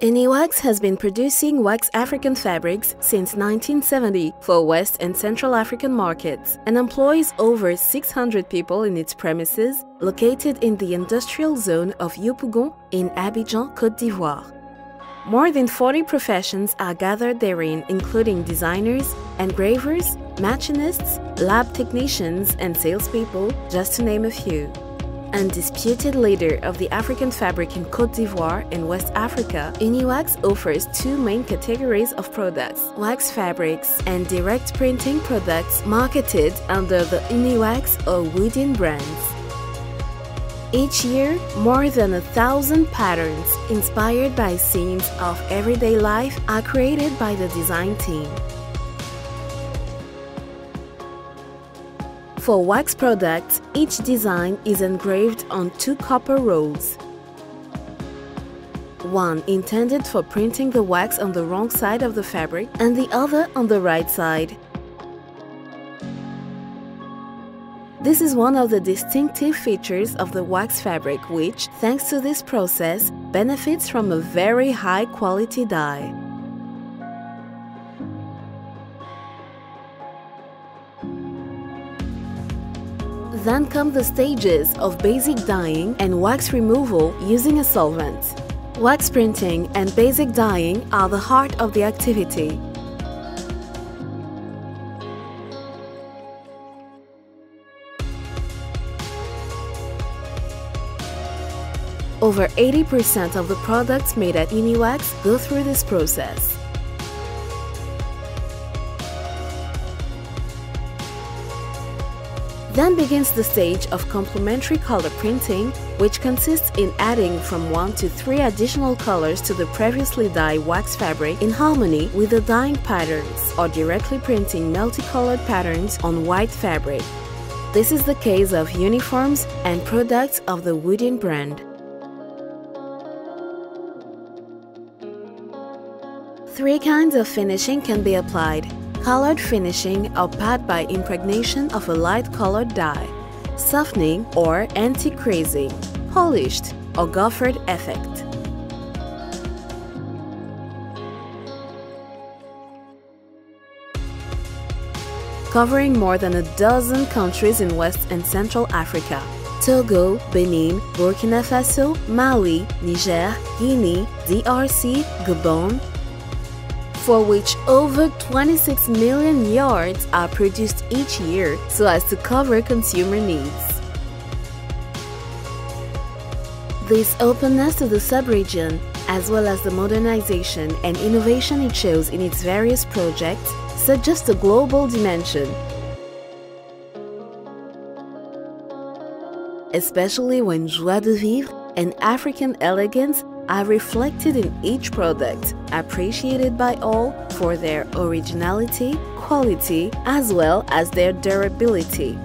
Uniwax has been producing wax African fabrics since 1970 for West and Central African markets and employs over 600 people in its premises, located in the industrial zone of Yopougon in Abidjan, Côte d'Ivoire. More than 40 professions are gathered therein, including designers, engravers, machinists, lab technicians and salespeople, just to name a few. Undisputed leader of the African fabric in Côte d'Ivoire and West Africa, Uniwax offers two main categories of products: wax fabrics and direct printing products marketed under the Uniwax or Woodin brands. Each year, more than 1,000 patterns inspired by scenes of everyday life are created by the design team. For wax products, each design is engraved on two copper rolls. One intended for printing the wax on the wrong side of the fabric and the other on the right side. This is one of the distinctive features of the wax fabric which, thanks to this process, benefits from a very high-quality dye. Then come the stages of basic dyeing and wax removal using a solvent. Wax printing and basic dyeing are the heart of the activity. Over 80% of the products made at Uniwax go through this process. Then begins the stage of complementary color printing, which consists in adding from 1 to 3 additional colors to the previously dyed wax fabric in harmony with the dyeing patterns, or directly printing multicolored patterns on white fabric. This is the case of uniforms and products of the Woodin brand. 3 kinds of finishing can be applied: colored finishing, or pad by impregnation of a light colored dye; softening or anti-creasing; polished or goffered effect. Covering more than 12 countries in West and Central Africa: Togo, Benin, Burkina Faso, Mali, Niger, Guinea, DRC, Gabon, for which over 26 million yards are produced each year so as to cover consumer needs. This openness to the sub-region, as well as the modernization and innovation it shows in its various projects, suggests a global dimension, especially when joie de vivre and African elegance are reflected in each product, appreciated by all for their originality, quality, as well as their durability.